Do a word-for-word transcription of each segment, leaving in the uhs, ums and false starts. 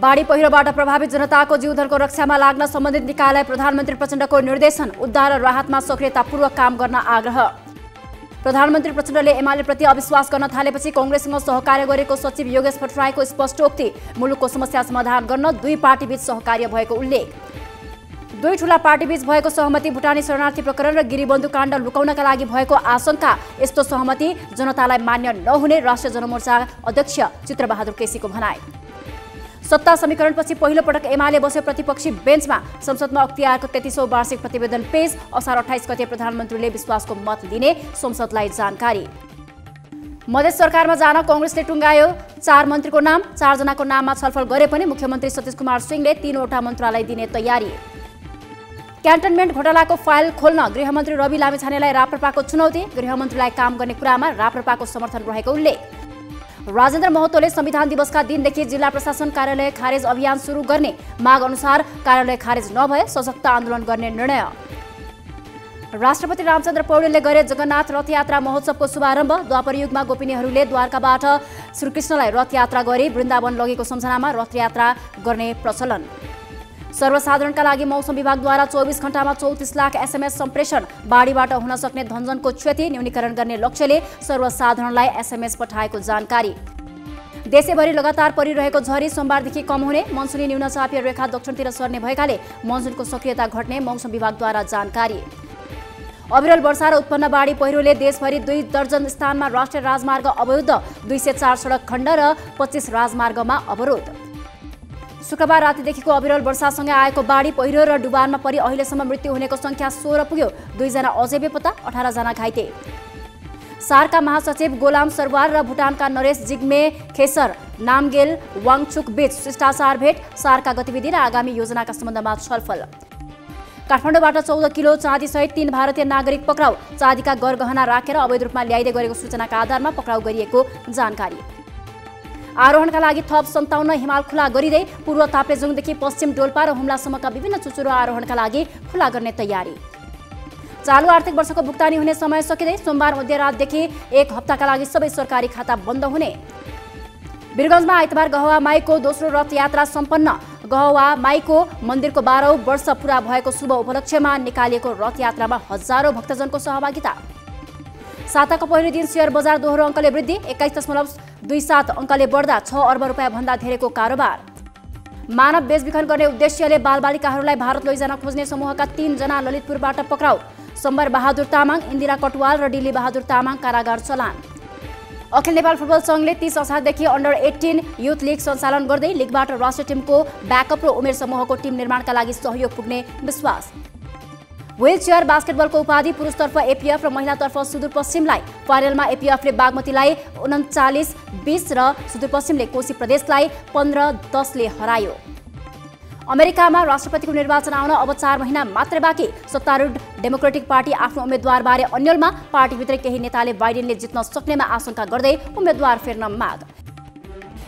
बाढी पहिरोबाट प्रभावित जनताको जीवनको रक्षामा लाग्न सम्बन्धित निकायलाई प्रधानमन्त्री प्रचण्डको निर्देशन, उद्धार र राहतमा सक्रियतापूर्वक काम गर्न आग्रह। प्रधानमन्त्री प्रचण्डले एमाले प्रति अविश्वास गर्न थालेपछि कांग्रेससँग सहकार्य गरेको सचिव योगेश भट्टराईको स्पष्टोक्ति, मुलुकको समस्या समाधान गर्न दुई पार्टीबीच सहकार्य भएको उल्लेख। दुई ठूला पार्टीबीच भएको सहमति भुटानी शरणार्थी प्रकरण र गिरिबन्धु काण्ड लुकाउनका लागि भएको आशंका, यस्तो सहमति जनतालाई मान्य नहुने राष्ट्रिय जनमोर्चा अध्यक्ष चित्रबहादुर केसीको भनाई। सत्ता समीकरणपछि पहिलो पटक एमाले बस्यो प्रतिपक्षी बेन्चमा, संसदमा अख्तियारको तेत्तीसौं वार्षिक प्रतिवेदन पेश, असार अट्ठाइस गते प्रधानमन्त्रीले विश्वासको मत दिने संसदलाई जानकारी। मधेस सरकारमा जान कांग्रेसले टुङ्गायो चार मन्त्रीको नाम, चारजनाको नाममा छलफल गरे पनि मुख्यमन्त्री सतीश कुमार सिंहले तीनवटा मन्त्रालय दिने तयारी। क्यान्टनमेन्ट घोटालाको फाइल खोल्न गृहमन्त्री रवि लामेछानेलाई राप्रपाको चुनौती, गृहमन्त्रीलाई काम गर्ने कुरामा राप्रपाको समर्थन रहेको उल्लेख। राजेन्द्र महतोले संविधान दिवसका दिनदेखि जिल्ला प्रशासन कार्यालय खारेज अभियान सुरु गर्ने माग अनुसार कार्यालय खारेज नभए सशक्त आन्दोलन गर्ने निर्णय। राष्ट्रपति रामचन्द्र पौडेलले गरे जगन्नाथ रथयात्रा महोत्सवको शुभारम्भ, द्वापरयुगमा गोपिनीहरूले द्वारकाबाट श्रीकृष्णलाई रथयात्रा गरी वृन्दावन लगेको सम्झनामा रथयात्रा गर्ने प्रचलन। सर्वसाधारणका लागि मौसम विभागद्वारा चौबीस घण्टामा चौंतीस लाख एसएमएस सम्प्रेषण, बाढीबाट हुन सक्ने धनजनको क्षति न्यूनीकरण गर्ने लक्ष्यले सर्वसाधारणलाई एसएमएस पठाएको जानकारी। देशैभरि लगातार परिरहेको झरी सोमबारदेखि कम हुने, मनसुनी न्यूनचापीय रेखा दक्षिणतिर सर्ने भएकाले मनसुनको सक्रियता घट्ने मौसम विभागद्वारा जानकारी। अविरल वर्षा र उत्पन्न बाढी पहिरोले देशभरि दुई दर्जन स्थानमा राष्ट्रिय राजमार्ग अवरुद्ध, दुई सय चार सडक खण्ड र पच्चीस राजमार्गमा अवरोध। शुक्रबार रातिदेखिको अविरल वर्षासँगै आएको बाढी पहिरो र डुबानमा परि अहिलेसम्म मृत्यु हुनेको संख्या सोह्र पुग्यो, दुईजना अझै बेपत्ता, अठारजना घाइते। सारका महासचिव गोलाम सरवार र भुटानका नरेश जिग्मे खेसर नामगेल वाङचुक बीच शिष्टाचार भेट, सारका गतिविधि र आगामी योजनाका सम्बन्धमा छलफल। काठमाडौँबाट चौध किलो चाँदीसहित तीन भारतीय नागरिक पक्राउ, चाँदीका गरगहना राखेर अवैध रूपमा ल्याइदै गरेको सूचनाका आधारमा पक्राउ गरिएको जानकारी। आरोहणका लागि थप सन्ताउन्न हिमाल खुला गरिँदै पूर्व ताप्लेजुङदेखि पश्चिम डोल्पा र हुम्लासम्मका विभिन्न चुचुरो आरोहणका लागि खुला गर्ने तयारी। चालु आर्थिक वर्षको भुक्तानी हुने समय सकिँदै सोमबार मध्यरातदेखि एक हप्ताका लागि सबै सरकारी खाता बन्द हुने। वीरगञ्जमा आइतबार गहवा माईको दोस्रो रथयात्रा सम्पन्न, गहवा माईको मन्दिरको बाह्रौं वर्ष पूरा भएको शुभ उपलक्ष्यमा निकालिएको रथयात्रामा हजारौं भक्तजनको सहभागिता। साताको पहिलो दिन शेयर बजार दोहोरो अङ्कले वृद्धि, एक्काइस दशमलव दुई सात अङ्कले बढ्दा छ अर्ब रुपियाँ भन्दा धेरैको कारोबार। मानव बेचबिखन गर्ने उद्देश्यले बालबालिकाहरूलाई भारत लैजान खोज्ने समूहका तीनजना ललितपुरबाट पक्राउ, सोम्बर बहादुर तामाङ, इंदिरा कटुवाल र दिली बहादुर तामाङ कारागार चलान। अखिल नेपाल फुटबल सङ्घले तीस असारदेखि अन्डर एट्टिन युथ लिग सञ्चालन गर्दै लिगबाट राष्ट्रिय टिमको ब्याकअप र उमेर समूहको टिम निर्माणका लागि सहयोग पुग्ने विश्वास। व्हीलचेयर बास्केटबलको उपाधि पुरुषतर्फ एपीएफ र महिलातर्फ सुदूरपश्चिमलाई, फाइनलमा एपीएफले बागमतीलाई उन्चालिस बीस र सुदूरपश्चिमले कोशी प्रदेशलाई पन्ध्र दसले हरायो। अमेरिकामा राष्ट्रपतिको निर्वाचन आउन अब चार महिना मात्रै बाँकी, सत्तारूढ डेमोक्रेटिक पार्टी आफ्नो उम्मेद्वारबारे अन्यलमा, पार्टीभित्रै केही नेताले बाइडेनले जित्न सक्नेमा आशंका गर्दै उम्मेद्वार फेर्न माग।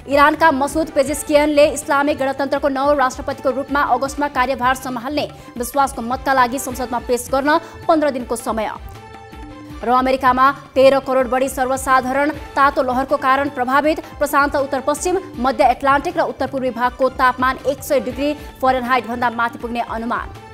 इरानका मसूद पेजिस्कियनले इस्लामिक गणतन्त्रको नौ राष्ट्रपतिको रूपमा अगस्तमा कार्यभार सम्हाल्ने, विश्वासको मतका लागि संसदमा पेश गर्न पन्ध्र दिनको समय। र अमेरिकामा तेह्र करोड बढी सर्वसाधारण तातो लहरको कारण प्रभावित, प्रशान्त उत्तर पश्चिम, मध्य एटलान्टिक र उत्तर पूर्वी भागको तापमान एक सय डिग्री फारेनहाइट भन्दा माथि पुग्ने अनुमान।